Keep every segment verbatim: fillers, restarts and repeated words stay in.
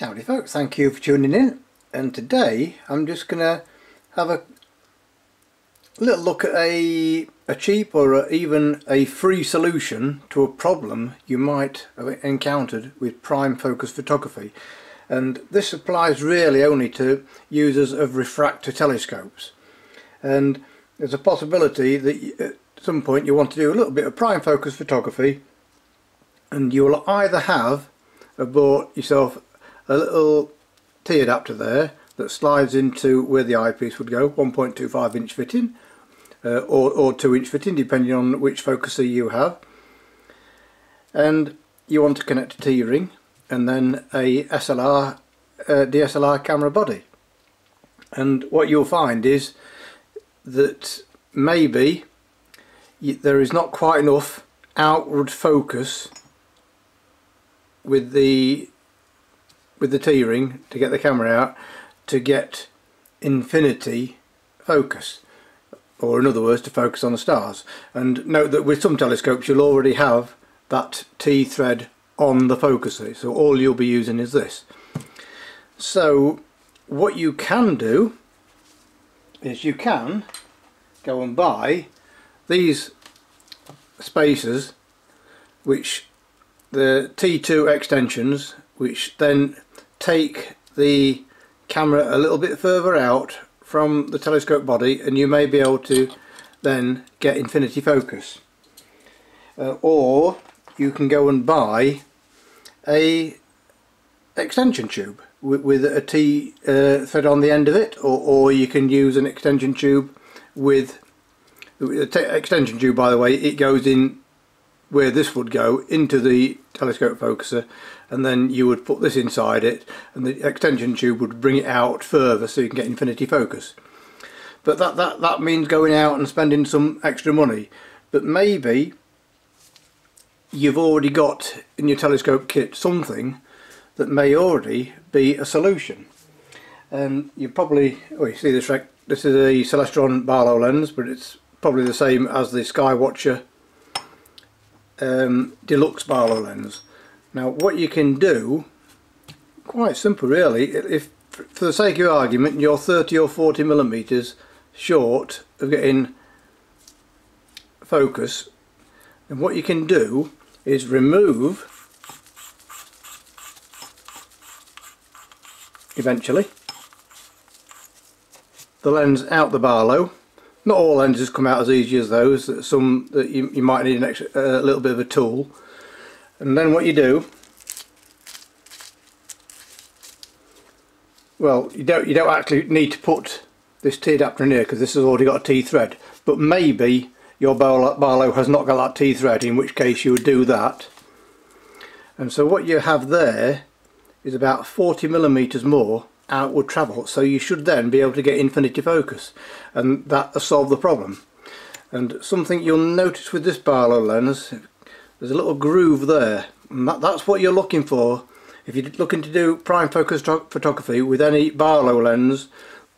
Howdy folks, thank you for tuning in, and today I'm just going to have a little look at a, a cheap or a, even a free solution to a problem you might have encountered with prime focus photography. And this applies really only to users of refractor telescopes. And there's a possibility that at some point you want to do a little bit of prime focus photography, and you will either have bought yourself a little T adapter there that slides into where the eyepiece would go, one point two five inch fitting uh, or, or two inch fitting depending on which focuser you have, and you want to connect a T ring and then a S L R, uh, D S L R camera body. And what you'll find is that maybe there is not quite enough outward focus with the with the T-ring to get the camera out to get infinity focus, or in other words to focus on the stars. And note that with some telescopes you'll already have that T-thread on the focuser, so all you'll be using is this. So what you can do is you can go and buy these spacers, which the T two extensions, which then take the camera a little bit further out from the telescope body, and you may be able to then get infinity focus. Uh, or you can go and buy a extension tube with, with a T uh, thread on the end of it, or, or you can use an extension tube with, with a extension tube, by the way, it goes in where this would go into the telescope focuser, and then you would put this inside it and the extension tube would bring it out further so you can get infinity focus. But that, that, that means going out and spending some extra money. But maybe you've already got in your telescope kit something that may already be a solution. And you probably, oh, you see this, this is a Celestron Barlow lens, but it's probably the same as the Skywatcher Um, deluxe Barlow lens. Now what you can do, quite simple really, if for the sake of argument you're thirty or forty millimeters short of getting focus, and what you can do is remove, eventually, the lens out the Barlow. Not all lenses come out as easy as those, that some that you, you might need an extra uh, little bit of a tool. And then what you do, well, you don't you don't actually need to put this T adapter in here because this has already got a T thread. But maybe your Barlow has not got that T thread, in which case you would do that. And so what you have there is about forty millimeters more outward travel, so you should then be able to get infinity focus, and that will solve the problem. And something you'll notice with this Barlow lens, there's a little groove there, and that, that's what you're looking for if you're looking to do prime focus photography with any Barlow lens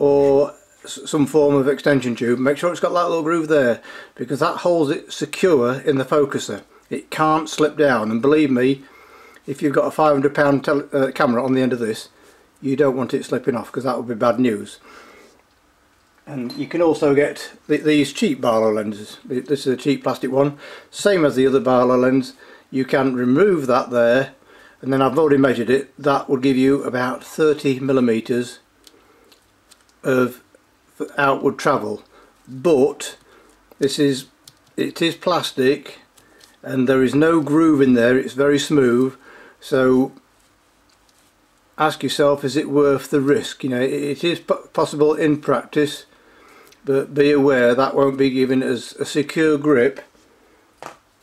or some form of extension tube. Make sure it's got that little groove there, because that holds it secure in the focuser. It can't slip down, and believe me, if you've got a five hundred pound tele uh, camera on the end of this, you don't want it slipping off, because that would be bad news. And you can also get th these cheap Barlow lenses. This is a cheap plastic one, same as the other Barlow lens. You can remove that there, and then I've already measured it, that will give you about thirty millimeters of outward travel. But this is, it is plastic and there is no groove in there, it's very smooth, so ask yourself, is it worth the risk? You know, it is possible in practice, but be aware that won't be given as a secure grip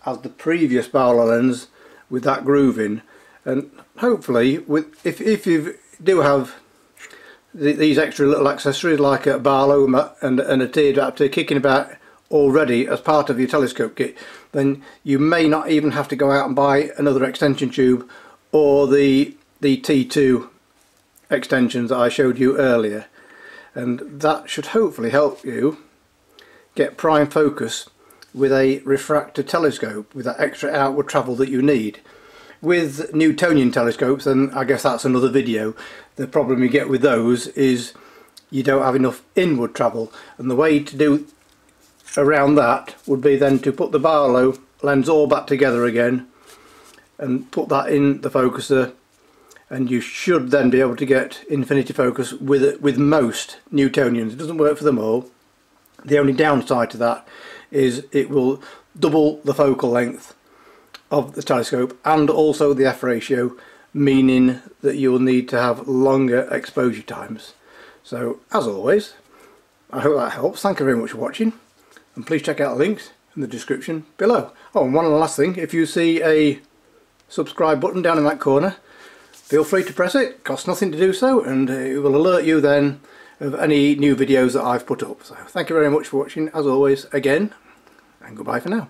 as the previous Barlow lens with that groove in. And hopefully, with if, if you do have the, these extra little accessories like a Barlow and, and a T adapter kicking about already as part of your telescope kit, then you may not even have to go out and buy another extension tube or the the T two extensions that I showed you earlier. And that should hopefully help you get prime focus with a refractor telescope with that extra outward travel that you need. with Newtonian telescopes, and I guess that's another video, the problem you get with those is you don't have enough inward travel, and the way to do around that would be then to put the Barlow lens all back together again and put that in the focuser, and you should then be able to get infinity focus with it, with most Newtonians. It doesn't work for them all. The only downside to that is it will double the focal length of the telescope and also the F ratio, meaning that you will need to have longer exposure times. So, as always, I hope that helps. Thank you very much for watching, and please check out the links in the description below. Oh, and one last thing, if you see a subscribe button down in that corner, feel free to press it. It costs nothing to do so, and it will alert you then of any new videos that I've put up. So thank you very much for watching, as always, again, and goodbye for now.